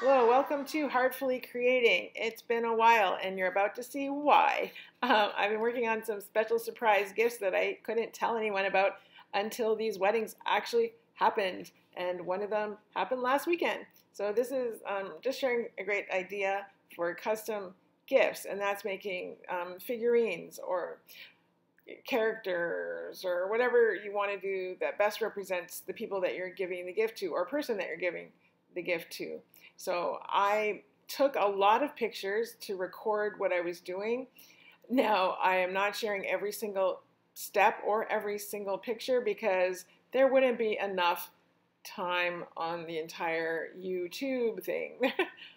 Hello, welcome to Heartfully Creating. It's been a while and you're about to see why. I've been working on some special surprise gifts that I couldn't tell anyone about until these weddings actually happened, and one of them happened last weekend. So this is just sharing a great idea for custom gifts, and that's making figurines or characters or whatever you want to do that best represents the people that you're giving the gift to or person that you're giving the gift to. So I took a lot of pictures to record what I was doing. Now, I am not sharing every single step or every single picture because there wouldn't be enough time on the entire YouTube thing.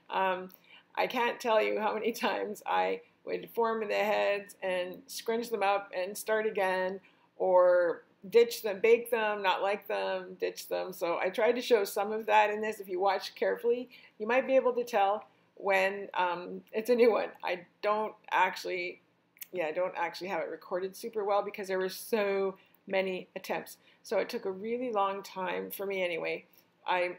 I can't tell you how many times I would form the heads and scrunch them up and start again, or ditch them, bake them, not like them, ditch them. So I tried to show some of that in this. If you watch carefully, you might be able to tell when it's a new one. I don't actually, I don't actually have it recorded super well because there were so many attempts. So it took a really long time for me anyway. I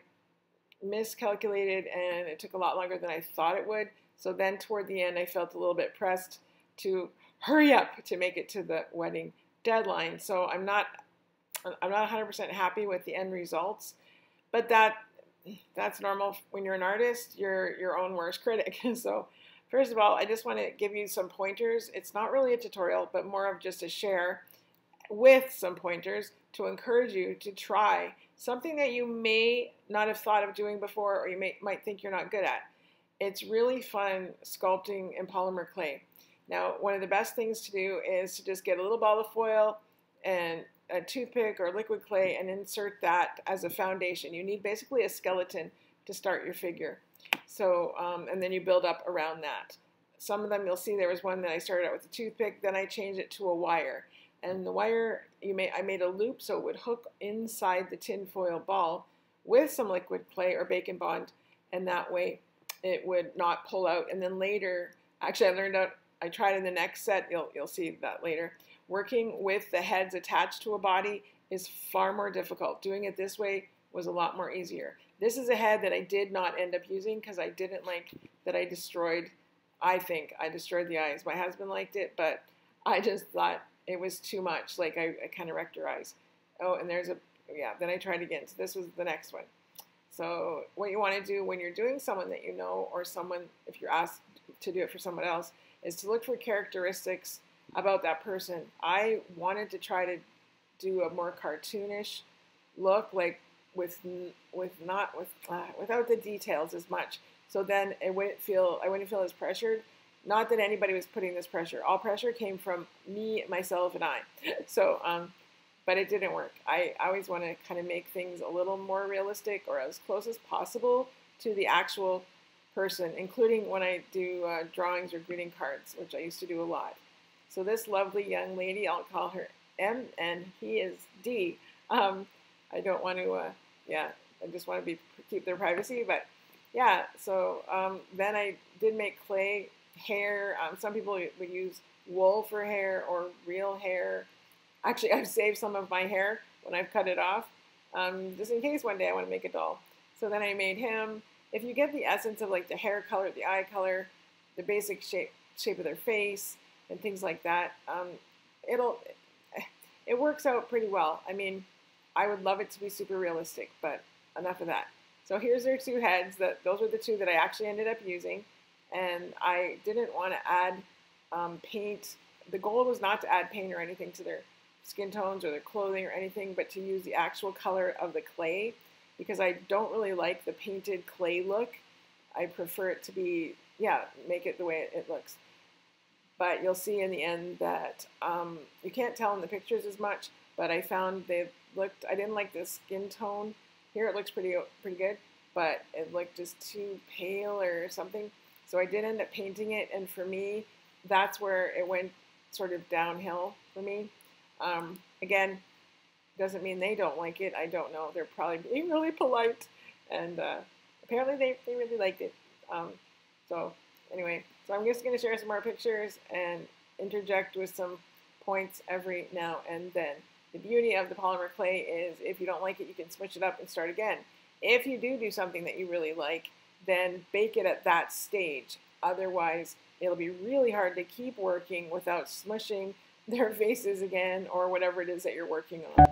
miscalculated and it took a lot longer than I thought it would. So then toward the end, I felt a little bit pressed to hurry up to make it to the wedding deadline. So I'm not 100% happy with the end results, but that's normal. When you're an artist, you're your own worst critic. So first of all, I just want to give you some pointers. It's not really a tutorial, but more of just a share with some pointers to encourage you to try something that you may not have thought of doing before, or you might think you're not good at. It's really fun sculpting in polymer clay. Now, one of the best things to do is to just get a little ball of foil and a toothpick or liquid clay and insert that as a foundation. You need basically a skeleton to start your figure. So, and then you build up around that. Some of them you'll see, there was one that I started out with a toothpick, then I changed it to a wire. And the wire, I made a loop so it would hook inside the tin foil ball with some liquid clay or bacon bond, and that way it would not pull out. And then later, actually I learned out, I tried in the next set, you'll see that later, working with the heads attached to a body is far more difficult. Doing it this way was a lot more easier. This is a head that I did not end up using because I didn't like that I destroyed, I destroyed the eyes. My husband liked it, but I just thought it was too much. Like I kind of wrecked her eyes. Oh, and there's a, then I tried again. So this was the next one. So what you want to do when you're doing someone that you know, or someone, if you're asked to do it for someone else, is to look for characteristics about that person. I wanted to try to do a more cartoonish look, like without the details as much. So then it wouldn't feel, I wouldn't feel as pressured. Not that anybody was putting this pressure. All pressure came from me, myself, and I. So, but it didn't work. I always want to kind of make things a little more realistic or as close as possible to the actual person, including when I do drawings or greeting cards, which I used to do a lot. So this lovely young lady, I'll call her M and he is D. I don't want to, I just want to keep their privacy, but yeah. So then I did make clay hair. Some people would use wool for hair or real hair. Actually, I've saved some of my hair when I've cut it off, just in case one day I want to make a doll. So then I made him. If you get the essence of like the hair color, the eye color, the basic shape of their face, and things like that, it works out pretty well. I mean, I would love it to be super realistic, but enough of that. So here's their two heads. Those were the two that I actually ended up using, and I didn't want to add paint. The goal was not to add paint or anything to their skin tones or their clothing or anything, but to use the actual color of the clay, because I don't really like the painted clay look. I prefer it to be, make it the way it looks. But you'll see in the end that you can't tell in the pictures as much, but I found they looked, I didn't like the skin tone. Here it looks pretty good, but it looked just too pale or something. So I did end up painting it, and for me, that's where it went sort of downhill for me. Again, doesn't mean they don't like it. I don't know. They're probably being really polite, and apparently they really liked it. So anyway, so I'm just going to share some more pictures and interject with some points every now and then. The beauty of the polymer clay is if you don't like it, you can switch it up and start again. If you do something that you really like, then bake it at that stage. Otherwise, it'll be really hard to keep working without smushing their faces again or whatever it is that you're working on.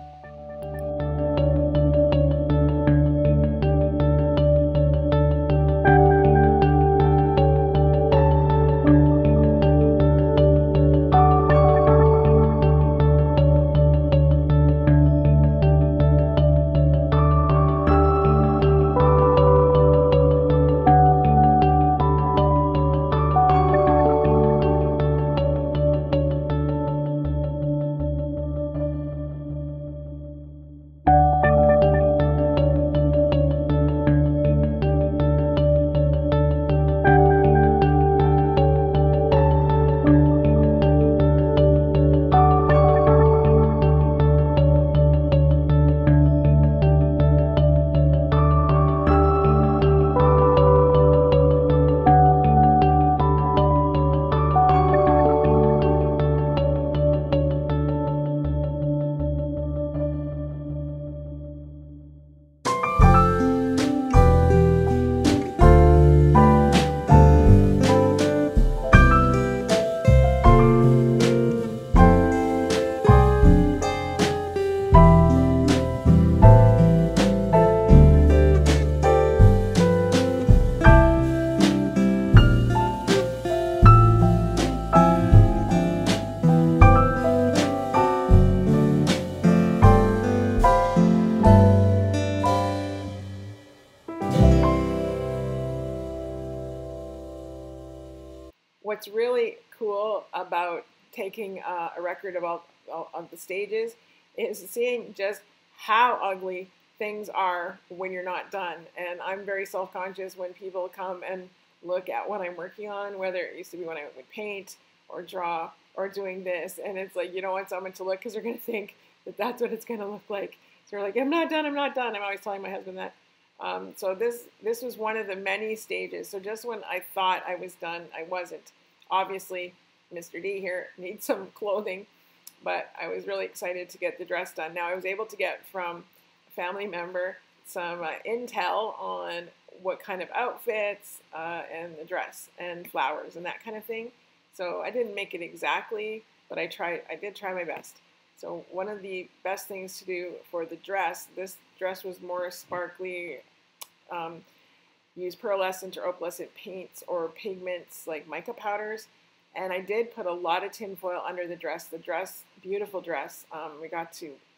What's really cool about taking a record of all of the stages is seeing just how ugly things are when you're not done. And I'm very self-conscious when people come and look at what I'm working on, whether it used to be when I would paint or draw or doing this. And it's like, you don't want someone to look because they're going to think that that's what it's going to look like. So we're like, I'm not done, I'm not done. I'm always telling my husband that. So this was one of the many stages. So just when I thought I was done, I wasn't. Obviously, Mr. D here needs some clothing, but I was really excited to get the dress done. Now, I was able to get from a family member some intel on what kind of outfits and the dress and flowers and that kind of thing. So I didn't make it exactly, but I did try my best. So one of the best things to do for the dress, this dress was more sparkly, used pearlescent or opalescent paints or pigments like mica powders, and I did put a lot of tinfoil under the dress. The dress, beautiful dress,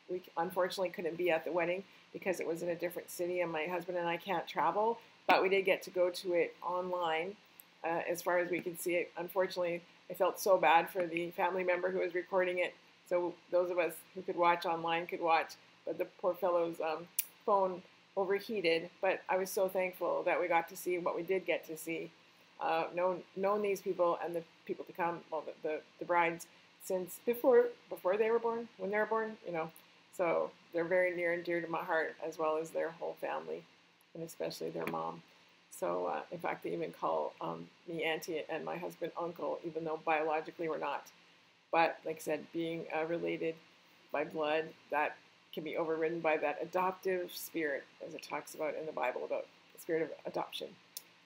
we unfortunately couldn't be at the wedding because it was in a different city and my husband and I can't travel, but we did get to go to it online as far as we could see it. Unfortunately, I felt so bad for the family member who was recording it. So those of us who could watch online could watch, but the poor fellow's phone overheated. But I was so thankful that we got to see what we did get to see. Known these people and the people to come, well, the brides, since before they were born, when they were born, you know. So they're very near and dear to my heart, as well as their whole family, and especially their mom. So in fact, they even call me auntie and my husband uncle, even though biologically we're not. But like I said, being related by blood, that can be overridden by that adoptive spirit, as it talks about in the Bible, about the spirit of adoption.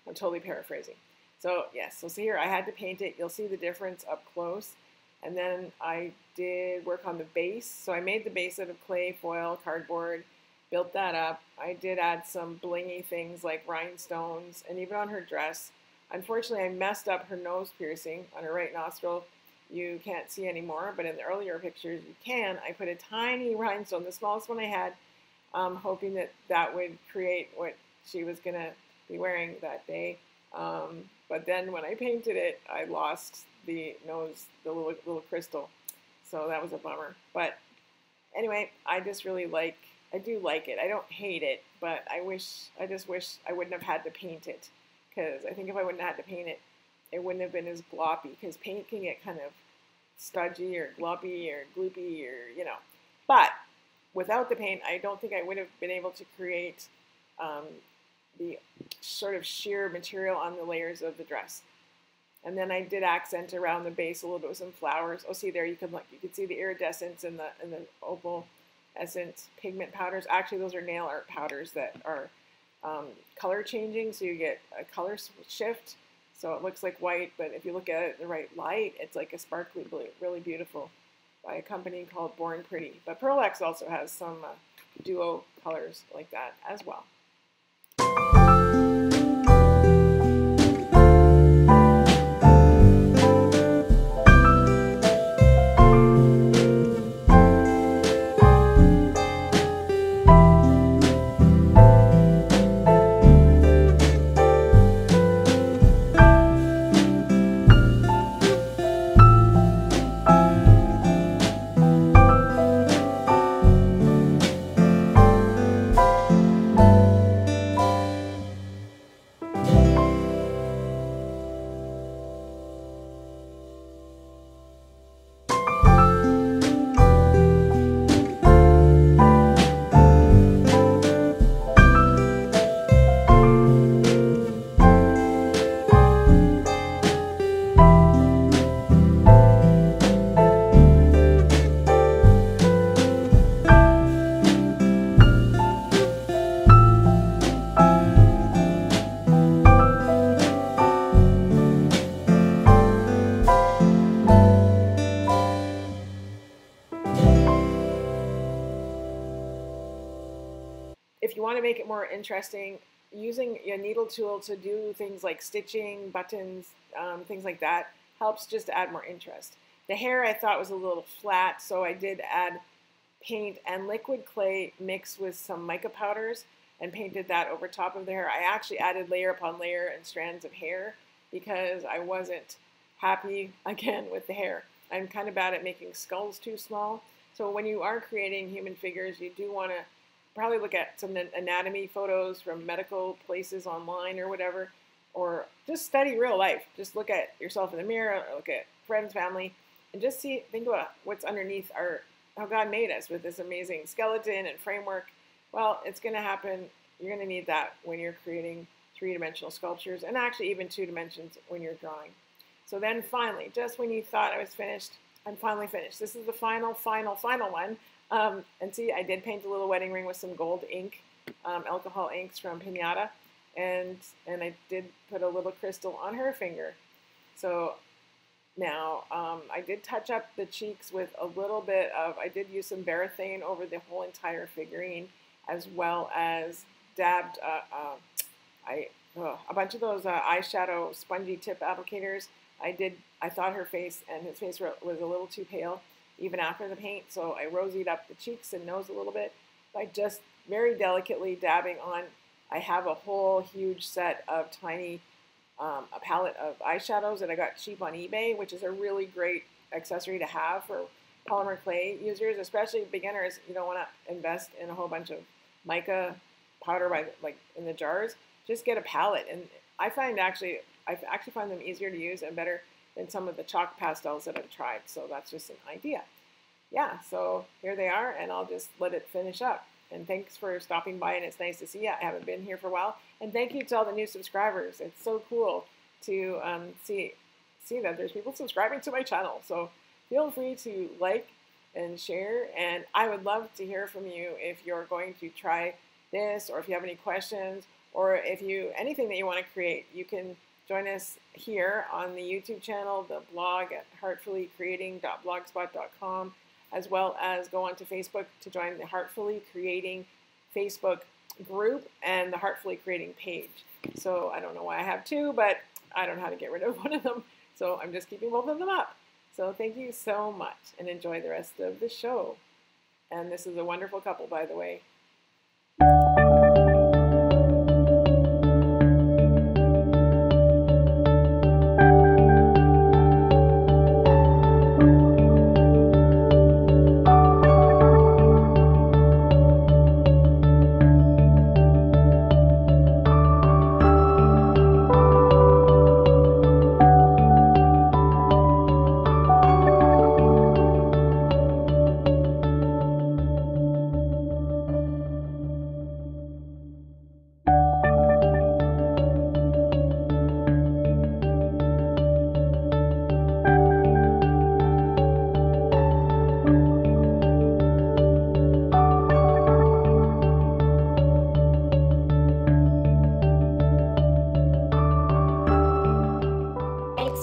I'm totally paraphrasing. So yes, so see here, I had to paint it. You'll see the difference up close. And then I did work on the base. So I made the base out of clay, foil, cardboard, built that up. I did add some blingy things like rhinestones, and even on her dress. Unfortunately, I messed up her nose piercing on her right nostril. You can't see anymore, but in the earlier pictures you can. I put a tiny rhinestone, the smallest one I had, hoping that that would create what she was going to be wearing that day. But then when I painted it, I lost the nose, the little crystal. So that was a bummer. But anyway, I just really like, I do like it. I don't hate it, but I just wish I wouldn't have had to paint it, because I think if I wouldn't have had to paint it, it wouldn't have been as gloppy, because paint can get kind of stodgy or gloppy or gloopy or, you know. But without the paint, I don't think I would have been able to create the sort of sheer material on the layers of the dress. And then I did accent around the base a little bit with some flowers. Oh, see there, you can look. You can see the iridescence and the opal essence pigment powders. Actually, those are nail art powders that are color changing, so you get a color shift. So it looks like white, but if you look at it in the right light, it's like a sparkly blue, really beautiful, by a company called Born Pretty. But Pearlex also has some duo colors like that as well. If you want to make it more interesting, using your needle tool to do things like stitching, buttons, things like that, helps just to add more interest. The hair I thought was a little flat, so I did add paint and liquid clay mixed with some mica powders and painted that over top of the hair. I actually added layer upon layer and strands of hair because I wasn't happy, again, with the hair. I'm kind of bad at making skulls too small, so when you are creating human figures, you do want to probably look at some anatomy photos from medical places online or whatever, or just study real life. Just look at yourself in the mirror, or look at friends, family, and just see, think about what's underneath our, how God made us with this amazing skeleton and framework. Well, it's going to happen. You're going to need that when you're creating three-dimensional sculptures, and actually even two dimensions when you're drawing. So then finally, just when you thought I was finished, I'm finally finished. This is the final, final, final one. And see, I did paint a little wedding ring with some gold ink, alcohol inks from Piñata, and I did put a little crystal on her finger. So now I did touch up the cheeks with a little bit of, I did use some Varathane over the whole entire figurine, as well as dabbed a bunch of those eyeshadow spongy tip applicators. I thought her face and his face was a little too pale, even after the paint, so I rosied up the cheeks and nose a little bit by just very delicately dabbing on. I have a whole huge set of tiny, a palette of eyeshadows that I got cheap on eBay, which is a really great accessory to have for polymer clay users, especially beginners. You don't want to invest in a whole bunch of mica powder by, like, in the jars. Just get a palette, and I actually find them easier to use and better than some of the chalk pastels that I've tried, so that's just an idea. Yeah, so here they are, and I'll just let it finish up. And thanks for stopping by, and it's nice to see you. I haven't been here for a while. And thank you to all the new subscribers. It's so cool to see that there's people subscribing to my channel. So feel free to like and share, and I would love to hear from you if you're going to try this, or if you have any questions, or if you, anything that you want to create, you can join us here on the YouTube channel, the blog at heartfullycreating.blogspot.com, as well as go on to Facebook to join the Heartfully Creating Facebook group and the Heartfully Creating page. So I don't know why I have two, but I don't know how to get rid of one of them, so I'm just keeping both of them up. So thank you so much, and enjoy the rest of the show. And this is a wonderful couple, by the way.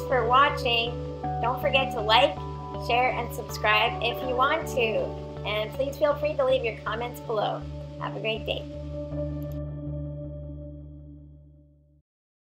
for watching. Don't forget to like, share, and subscribe if you want to. And please feel free to leave your comments below. Have a great day.